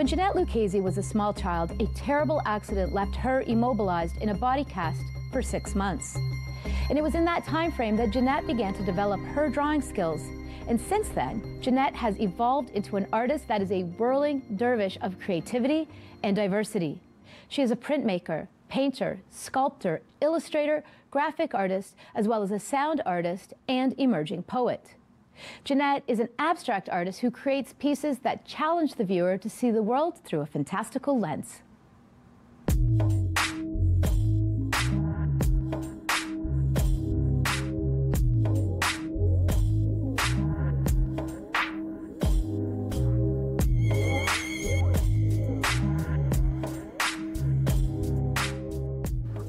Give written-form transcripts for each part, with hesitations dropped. When Jeanette Luchese was a small child, a terrible accident left her immobilized in a body cast for 6 months. And it was in that time frame that Jeanette began to develop her drawing skills. And since then, Jeanette has evolved into an artist that is a whirling dervish of creativity and diversity. She is a printmaker, painter, sculptor, illustrator, graphic artist, as well as a sound artist and emerging poet. Jeanette is an abstract artist who creates pieces that challenge the viewer to see the world through a fantastical lens.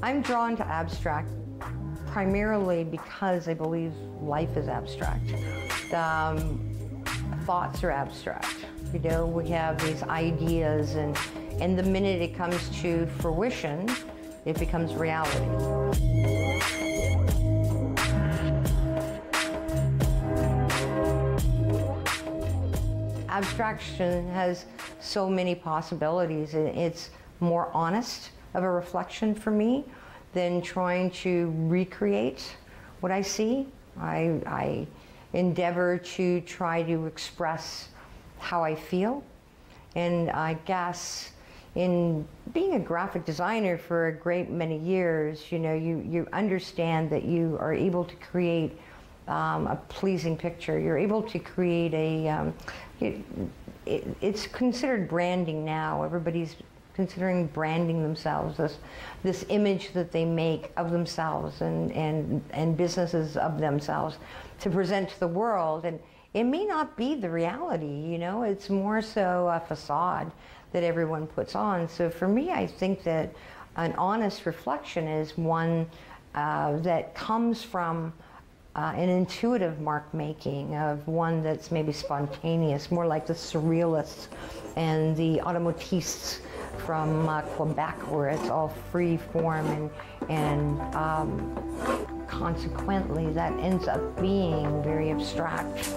I'm drawn to abstract primarily because I believe life is abstract. Thoughts are abstract. You know, we have these ideas, and the minute it comes to fruition, it becomes reality. Abstraction has so many possibilities, and it's more honest of a reflection for me than trying to recreate what I see. I endeavor to try to express how I feel. And I guess in being a graphic designer for a great many years, you know, you understand that you are able to create a pleasing picture. You're able to create a, it's considered branding now. Everybody's considering branding themselves, this image that they make of themselves and businesses of themselves to present to the world. And it may not be the reality, you know, it's more so a facade that everyone puts on. So for me, I think that an honest reflection is one that comes from an intuitive mark making, of one that's maybe spontaneous, more like the surrealists and the automotists from Quebec, where it's all free form, and consequently that ends up being very abstract.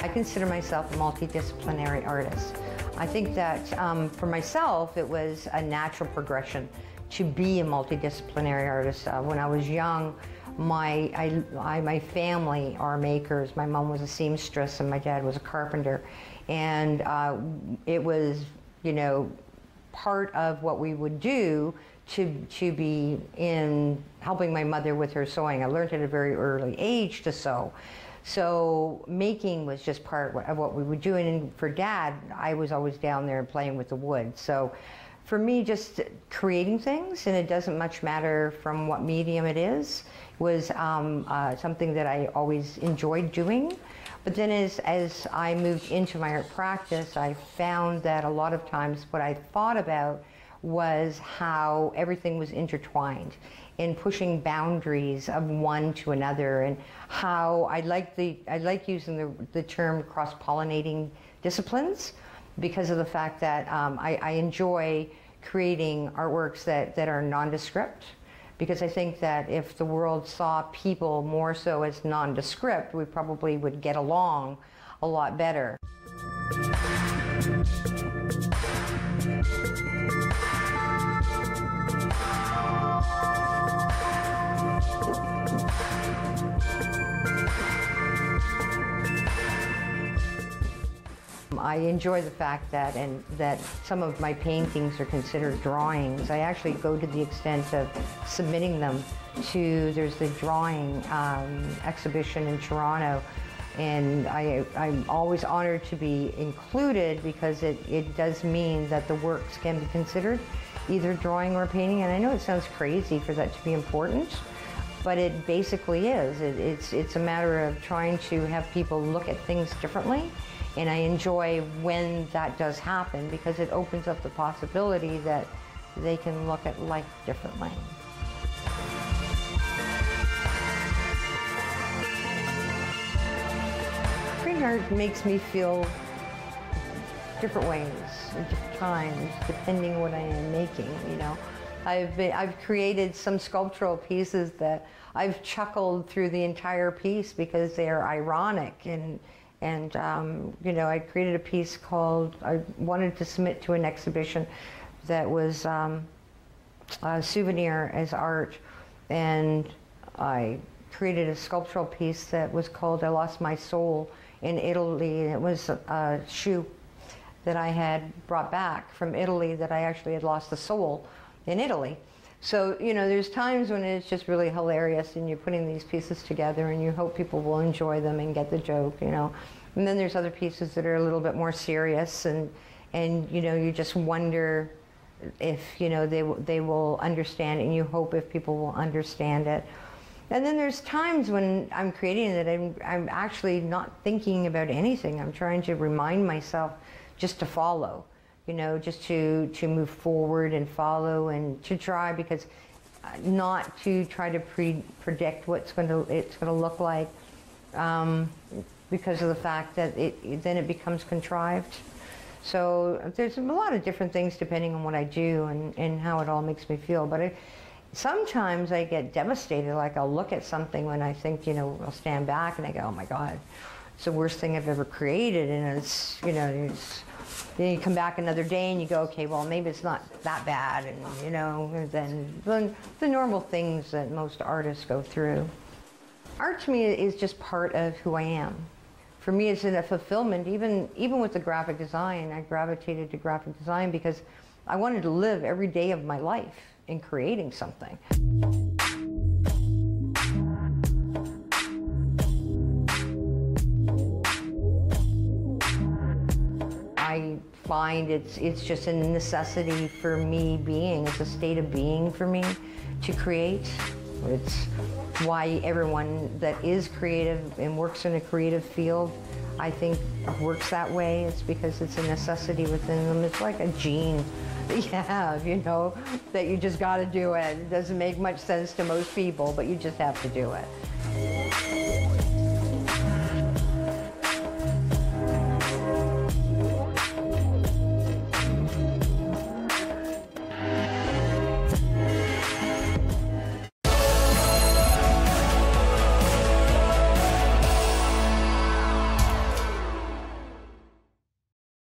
I consider myself a multidisciplinary artist. I think that for myself it was a natural progression to be a multidisciplinary artist. When I was young, my family are makers. My mom was a seamstress and my dad was a carpenter. And it was, you know, part of what we would do to be in helping my mother with her sewing. I learned at a very early age to sew. So making was just part of what we would do. And for dad, I was always down there playing with the wood. So for me, just creating things, and it doesn't much matter from what medium it is, was something that I always enjoyed doing. But then as I moved into my art practice, I found that a lot of times what I thought about was how everything was intertwined in pushing boundaries of one to another, and how I like using the term cross-pollinating disciplines, because of the fact that I enjoy creating artworks that are nondescript, because I think that if the world saw people more so as nondescript, we probably would get along a lot better. I enjoy the fact that some of my paintings are considered drawings. I actually go to the extent of submitting them to, there's the drawing exhibition in Toronto, and I'm always honored to be included, because it does mean that the works can be considered either drawing or painting. And I know it sounds crazy for that to be important, but it basically is. It's a matter of trying to have people look at things differently. And I enjoy when that does happen, because it opens up the possibility that they can look at life differently. Creating art makes me feel different ways, at different times, depending on what I am making, you know. I've created some sculptural pieces that I've chuckled through the entire piece because they are ironic. And you know, I created a piece called, I wanted to submit to an exhibition that was a souvenir as art, and I created a sculptural piece that was called I Lost My Soul in Italy. It was a shoe that I had brought back from Italy that I actually had lost the soul in Italy. So, you know, there's times when it's just really hilarious and you're putting these pieces together and you hope people will enjoy them and get the joke, you know. And then there's other pieces that are a little bit more serious and you know, you just wonder if, you know, they will understand it, and you hope if people will understand it. And then there's times when I'm creating it, I'm actually not thinking about anything. I'm trying to remind myself just to follow, you know, just to move forward and follow and to try, because not to try to predict what's going to look like, because of the fact that it becomes contrived. So there's a lot of different things depending on what I do and how it all makes me feel. But sometimes I get devastated. Like I'll look at something when I think, you know, I'll stand back and I go, oh my God, it's the worst thing I've ever created, and it's, you know, it's. Then you come back another day and you go, okay, well, maybe it's not that bad, and, you know, and then the normal things that most artists go through. Art to me is just part of who I am. For me, it's a fulfillment. Even with the graphic design, I gravitated to graphic design because I wanted to live every day of my life in creating something. I find it's just a necessity for me being. It's a state of being for me to create. It's why everyone that is creative and works in a creative field, I think, works that way. It's because it's a necessity within them. It's like a gene that you have, you know, that you just got to do it. It doesn't make much sense to most people, but you just have to do it.